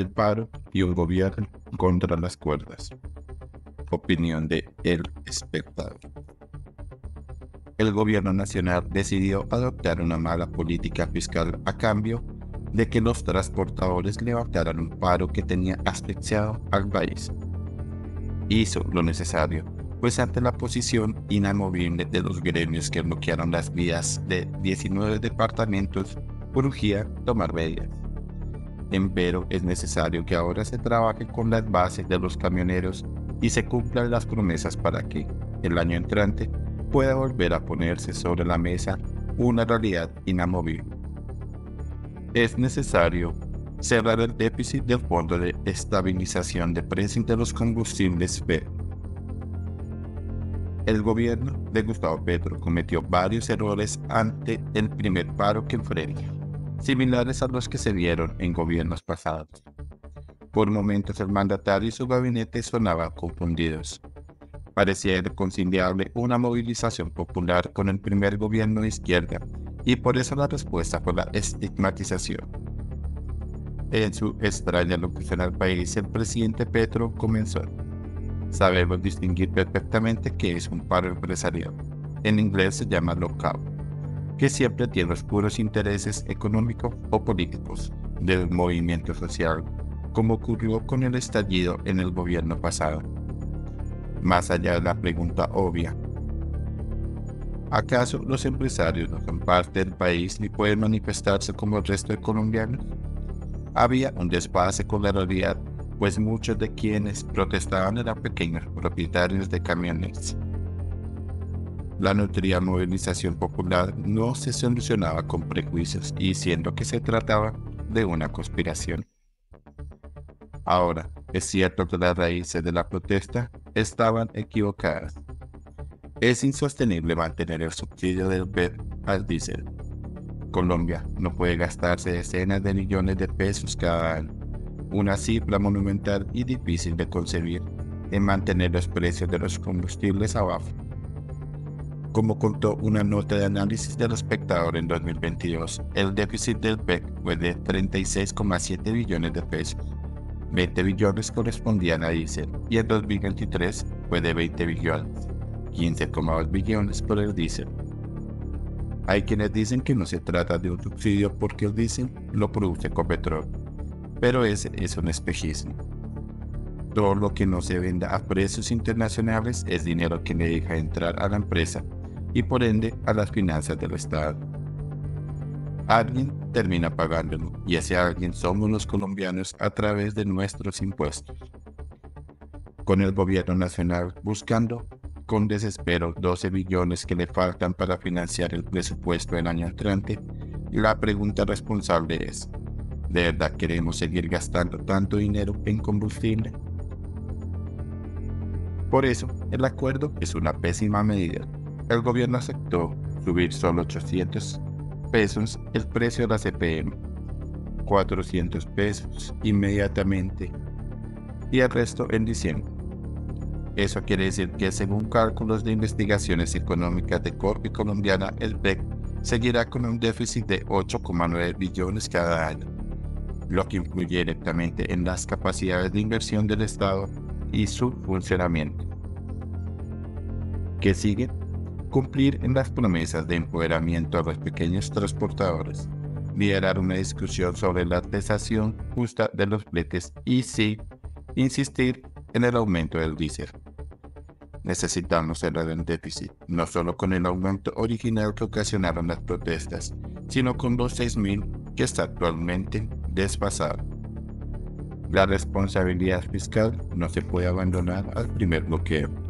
el paro y un gobierno contra las cuerdas. Opinión de El Espectador. El gobierno nacional decidió adoptar una mala política fiscal a cambio de que los transportadores levantaran un paro que tenía asfixiado al país. Hizo lo necesario, pues ante la posición inamovible de los gremios que bloquearon las vías de 19 departamentos, urgía tomar medidas. Empero es necesario que ahora se trabaje con las bases de los camioneros y se cumplan las promesas para que, el año entrante, pueda volver a ponerse sobre la mesa una realidad inamovible. Es necesario cerrar el déficit del Fondo de Estabilización de Precios de los Combustibles (PEC). El gobierno de Gustavo Petro cometió varios errores ante el primer paro que enfrenta, similares a los que se vieron en gobiernos pasados. Por momentos el mandatario y su gabinete sonaban confundidos. Parecía irreconciliable una movilización popular con el primer gobierno de izquierda, y por eso la respuesta fue la estigmatización. En su extraña locución al país, el presidente Petro comenzó: "Sabemos distinguir perfectamente qué es un paro empresarial, en inglés se llama lockout, que siempre tiene oscuros intereses económicos o políticos del movimiento social, como ocurrió con el estallido en el gobierno pasado. Más allá de la pregunta obvia, ¿acaso los empresarios no son parte del país ni pueden manifestarse como el resto de colombianos?" Había un desfase con la realidad, pues muchos de quienes protestaban eran pequeños propietarios de camiones. La nutrida movilización popular no se solucionaba con prejuicios y diciendo que se trataba de una conspiración. Ahora, es cierto que las raíces de la protesta estaban equivocadas. Es insostenible mantener el subsidio del PEP al diésel. Colombia no puede gastarse decenas de millones de pesos cada año, una cifra monumental y difícil de concebir, en mantener los precios de los combustibles abajo. Como contó una nota de análisis del Espectador en 2022, el déficit del PEC fue de 36,7 billones de pesos. 20 billones correspondían a diésel y en 2023 fue de 20 billones. 15,2 billones por el diésel. Hay quienes dicen que no se trata de un subsidio porque el diésel lo produce Ecopetrol, pero ese es un espejismo. Todo lo que no se venda a precios internacionales es dinero que le deja entrar a la empresa y por ende a las finanzas del Estado. Alguien termina pagándolo y ese alguien somos los colombianos a través de nuestros impuestos. Con el gobierno nacional buscando con desespero 12 billones que le faltan para financiar el presupuesto del año entrante, la pregunta responsable es: ¿de verdad queremos seguir gastando tanto dinero en combustible? Por eso, el acuerdo es una pésima medida. El gobierno aceptó subir solo 800 pesos el precio de la CPM, 400 pesos inmediatamente y el resto en diciembre. Eso quiere decir que según cálculos de investigaciones económicas de Corpi Colombiana, el BEC seguirá con un déficit de 8,9 billones cada año, lo que influye directamente en las capacidades de inversión del Estado y su funcionamiento. ¿Qué sigue? Cumplir en las promesas de empoderamiento a los pequeños transportadores, liderar una discusión sobre la cesación justa de los fletes y, sí, insistir en el aumento del diésel. Necesitamos cerrar el déficit, no solo con el aumento original que ocasionaron las protestas, sino con los 6.000 que está actualmente desfasado. La responsabilidad fiscal no se puede abandonar al primer bloqueo.